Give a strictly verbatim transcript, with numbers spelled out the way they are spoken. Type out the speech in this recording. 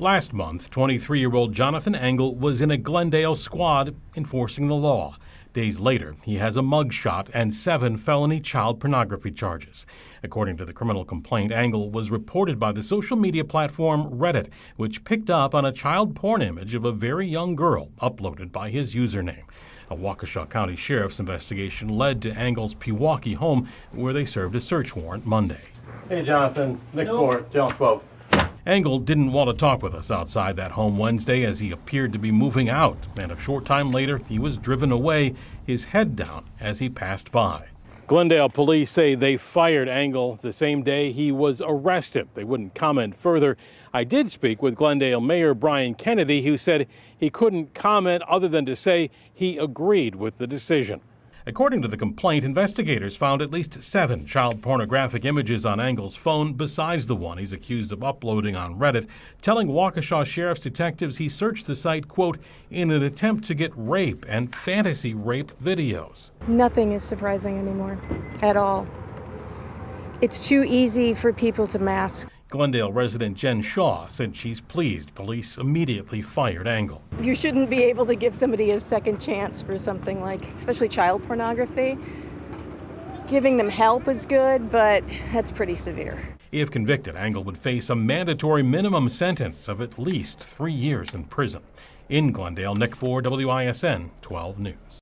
Last month, twenty-three-year-old Jonathan Angle was in a Glendale squad enforcing the law. Days later, he has a mugshot and seven felony child pornography charges. According to the criminal complaint, Angle was reported by the social media platform Reddit, which picked up on a child porn image of a very young girl uploaded by his username. A Waukesha County Sheriff's investigation led to Angle's Pewaukee home, where they served a search warrant Monday. Hey, Jonathan. Nick Ford, Channel twelve. Angle didn't want to talk with us outside that home Wednesday as he appeared to be moving out, and a short time later, he was driven away, his head down as he passed by. Glendale police say they fired Angle the same day he was arrested. They wouldn't comment further. I did speak with Glendale Mayor Brian Kennedy, who said he couldn't comment other than to say he agreed with the decision. According to the complaint, investigators found at least seven child pornographic images on Angle's phone besides the one he's accused of uploading on Reddit, telling Waukesha Sheriff's detectives he searched the site, quote, in an attempt to get rape and fantasy rape videos. Nothing is surprising anymore, at all. It's too easy for people to mask. Glendale resident Jen Shaw said she's pleased police immediately fired Angle. You shouldn't be able to give somebody a second chance for something like, especially child pornography. Giving them help is good, but that's pretty severe. If convicted, Angle would face a mandatory minimum sentence of at least three years in prison. In Glendale, Nick Ford, W I S N twelve News.